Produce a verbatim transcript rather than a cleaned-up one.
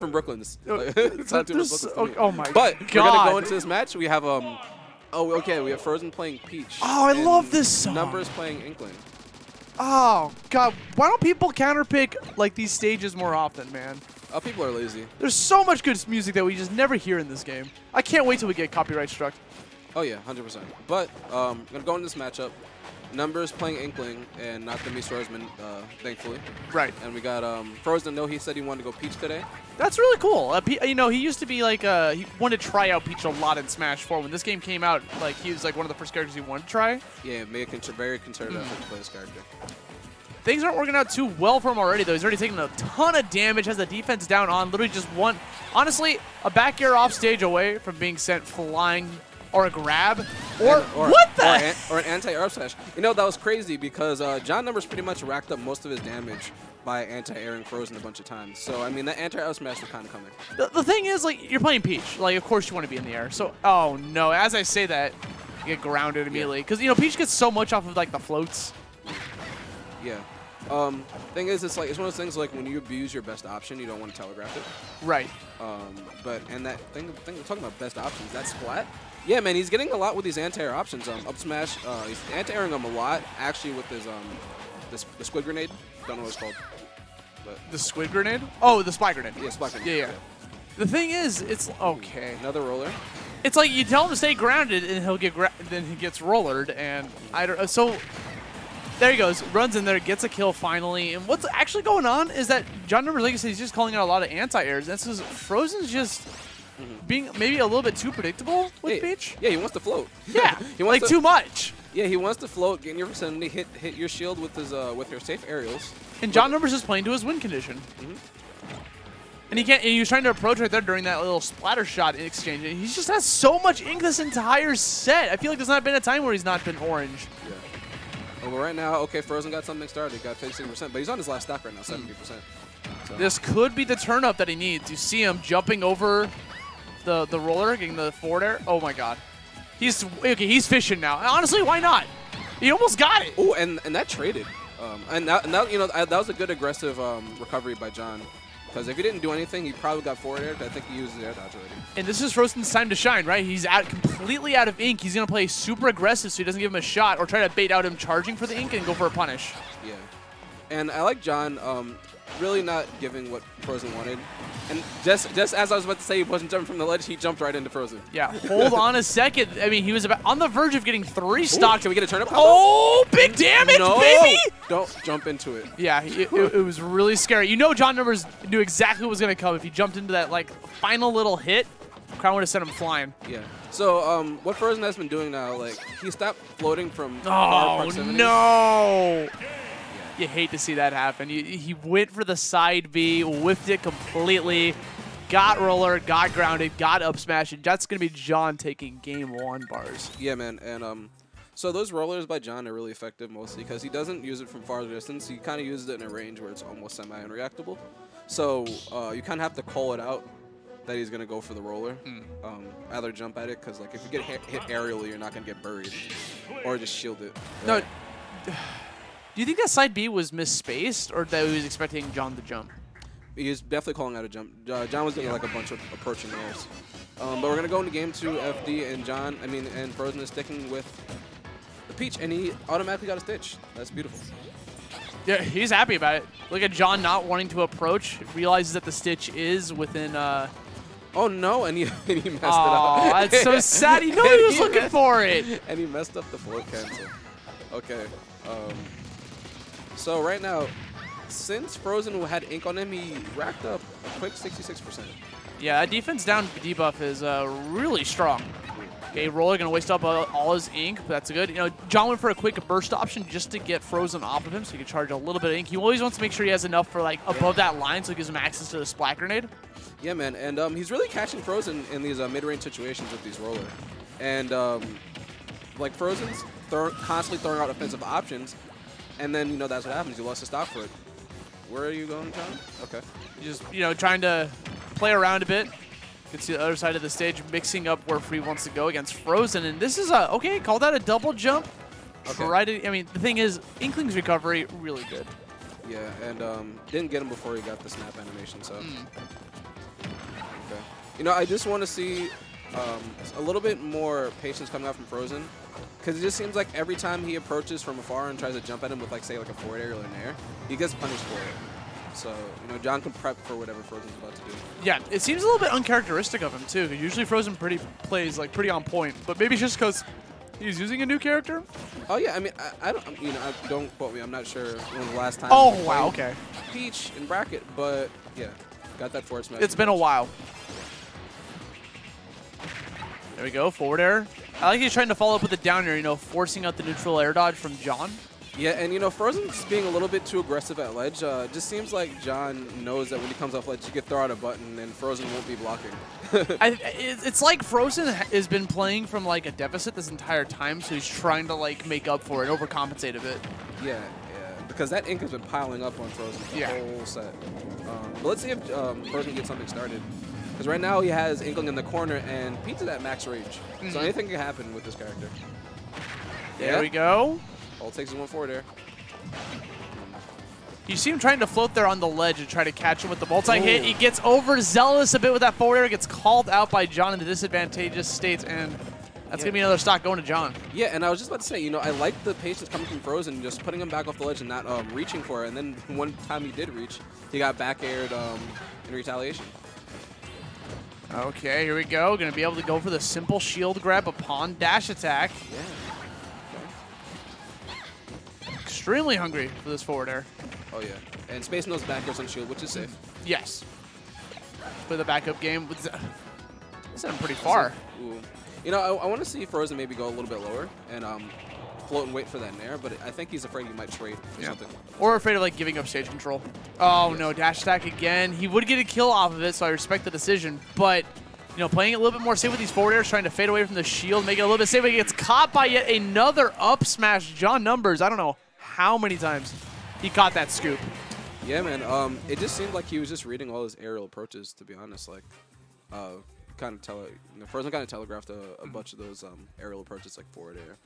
from Brooklyn. It's not too from Brooklyn. Okay, oh my but god! But we're gonna go into this match. We have um, oh okay, we have Frozen playing Peach. Oh, I love this song. Numbers playing Inkling. Oh god, why don't people counterpick like these stages more often, man? Oh, people are lazy. There's so much good music that we just never hear in this game. I can't wait till we get copyright struck. Oh yeah, one hundred percent. But um, I'm gonna go into this matchup. Numbers playing Inkling and not the Miss Rosman, uh, thankfully. Right. And we got um, Frozen. No, he said he wanted to go Peach today. That's really cool. Uh, P you know, he used to be like uh, he wanted to try out Peach a lot in Smash four. When this game came out, like he was like one of the first characters he wanted to try. Yeah, made a very conservative effort to play this character. Things aren't working out too well for him already, though. He's already taken a ton of damage. Has the defense down on literally just one. Honestly, a back air off stage away from being sent flying. Or a grab, or, and, or what the? Or, an, or an anti-air slash. You know, that was crazy because uh, John Numbers pretty much racked up most of his damage by anti-airing Frozen a bunch of times. So, I mean, that anti-air smash was kind of coming. The, the thing is, like, you're playing Peach. Like, of course you want to be in the air. So, oh, no. As I say that, you get grounded immediately. Because, yeah. you know, Peach gets so much off of, like, the floats. Yeah. Um, thing is, it's like it's one of those things like when you abuse your best option, you don't want to telegraph it. Right. Um, but and that thing, thing we're talking about best options. That's Splat. Yeah, man, he's getting a lot with these anti-air options. Um, up smash, uh, he's anti-airing them a lot. Actually, with his um, this the Squid Grenade. Don't know what it's called. But the Squid Grenade? Oh, the Spy Grenade. Yeah, Spy Grenade. Yeah, yeah. yeah. The thing is, it's okay. Another roller. It's like you tell him to stay grounded, and he'll get gra then he gets rollered, and I don't. So. There he goes, runs in there, gets a kill finally. And what's actually going on is that John Numbers, like I said, he's just calling out a lot of anti-airs. That's because Frozen's just mm-hmm. being maybe a little bit too predictable with yeah, Peach. Yeah, he wants to float. Yeah, he wants like to, too much. Yeah, he wants to float, get in your vicinity, hit hit your shield with his uh, with your safe aerials. And John Numbers is playing to his win condition. Mm-hmm. And he can't. And he was trying to approach right there during that little splatter shot exchange. And he just has so much ink this entire set. I feel like there's not been a time where he's not been orange. Yeah. Well, right now, okay, Frozen got something started. He got fifteen percent, but he's on his last stock right now, seventy percent. So. This could be the turn up that he needs. You see him jumping over the the roller, getting the forward air. Oh my god. He's okay, he's fishing now. Honestly, why not? He almost got it. Oh, and, and that traded. Um, and, that, and that, you know, that was a good aggressive um, recovery by John. Because if he didn't do anything, he probably got forward air. I think he used the air dodge already. And this is Frozen's time to shine, right? He's out completely out of ink. He's going to play super aggressive so he doesn't give him a shot or try to bait out him charging for the ink and go for a punish. Yeah. And I like John um, really not giving what Frozen wanted. And just just as I was about to say he wasn't jumping from the ledge, he jumped right into Frozen. Yeah. Hold on a second. I mean, he was about on the verge of getting three stocks. Can we get a turn up? Oh, big damage, no. baby! Don't jump into it. Yeah, it, it, it was really scary. You know John Numbers knew exactly what was going to come if he jumped into that like final little hit. Crown would have sent him flying. Yeah. So um, what Frozen has been doing now, like he stopped floating from far proximity. Oh, no! You hate to see that happen. You, he went for the side B, whiffed it completely, got roller, got grounded, got up smash, and that's going to be John taking game one bars. Yeah, man. And um, so those rollers by John are really effective mostly because he doesn't use it from far distance. He kind of uses it in a range where it's almost semi-unreactable. So uh, you kind of have to call it out that he's going to go for the roller. Mm. Um, either jump at it because like if you get hit, hit aerially, you're not going to get buried. Or just shield it. Right? No. Do you think that side B was misspaced, or that he was expecting John to jump? He was definitely calling out a jump. Uh, John was doing yeah. like a bunch of approaching airs. Um, but we're gonna go into game two. F D and John, I mean, and Frozen is sticking with the Peach, and he automatically got a stitch. That's beautiful. Yeah, he's happy about it. Look at John not wanting to approach. Realizes that the stitch is within. Uh, oh no! And he and he messed Aww, it up. That's so sad. He knew he was he looking messed, for it. And he messed up the floor cancel. Okay. Um, So right now, since Frozen had ink on him, he racked up a quick sixty-six percent. Yeah, that defense down debuff is uh, really strong. Okay, roller gonna waste up uh, all his ink, but that's good. You know, John went for a quick burst option just to get Frozen off of him, so he can charge a little bit of ink. He always wants to make sure he has enough for like above that line, so it gives him access to the Splat Grenade. Yeah, man, and um, he's really catching Frozen in these uh, mid-range situations with these roller, and um, like Frozen's throw constantly throwing out offensive options. And then, you know, that's what happens. You lost a stock for it. Where are you going, John? Okay. Just, you know, trying to play around a bit. You can see the other side of the stage mixing up where Free wants to go against Frozen. And this is a, okay, call that a double jump. Okay. Try to, I mean, the thing is, Inkling's recovery, really good. Yeah, and um, didn't get him before he got the snap animation, so. Mm. You know, I just want to see um, a little bit more patience coming out from Frozen, because it just seems like every time he approaches from afar and tries to jump at him with, like, say, like a forward air or an air, he gets punished for it. So, you know, John can prep for whatever Frozen's about to do. Yeah, it seems a little bit uncharacteristic of him, too. Usually Frozen pretty plays, like, pretty on point, but maybe just because he's using a new character? Oh, yeah. I mean, I, I don't, you know, I, don't quote me. I'm not sure when the last time. Oh, wow. Okay. Peach in bracket, but yeah, got that forward smash. It's been a while. There we go. Forward air. I like he's trying to follow up with a down air, you know, forcing out the neutral air dodge from John. Yeah, and, you know, Frozen's being a little bit too aggressive at ledge. Uh, just seems like John knows that when he comes off ledge, he could throw out a button and Frozen won't be blocking. I, it's like Frozen has been playing from, like, a deficit this entire time, so he's trying to, like, make up for it, overcompensate a bit. Yeah, yeah, because that ink has been piling up on Frozen the yeah. whole set. Um, but let's see if um, Frozen gets something started. Because right now he has Inkling in the corner, and Pete's at max range. Mm-hmm. So anything can happen with this character. There yeah. we go. All it takes is one forward air. You see him trying to float there on the ledge and try to catch him with the multi-hit. He gets overzealous a bit with that forward air, gets called out by John in the disadvantageous states, and that's yeah. going to be another stock going to John. Yeah, and I was just about to say, you know, I like the patience coming from Frozen, just putting him back off the ledge and not um, reaching for it. And then one time he did reach, he got back aired um, in retaliation. Okay, here we go. Going to be able to go for the simple shield grab upon dash attack. Yeah. Extremely hungry for this forward air. Oh, yeah. And Space Knows back airs on shield, which is safe. Yes. Play the backup game. This is pretty far. Ooh. You know, I, I want to see Frozen maybe go a little bit lower and um, float and wait for that nair, but I think he's afraid he might trade or yeah. something. Or afraid of, like, giving up stage control. Oh, yes. No. Dash attack again. He would get a kill off of it, so I respect the decision, but... You know, playing it a little bit more safe with these forward airs, trying to fade away from the shield, make it a little bit safer. He gets caught by yet another up smash. John Numbers, I don't know how many times he caught that scoop. Yeah, man. Um, it just seemed like he was just reading all his aerial approaches, to be honest. Like, uh, kind of tele, you know, Frozen kind of telegraphed a, a bunch of those um, aerial approaches, like forward air.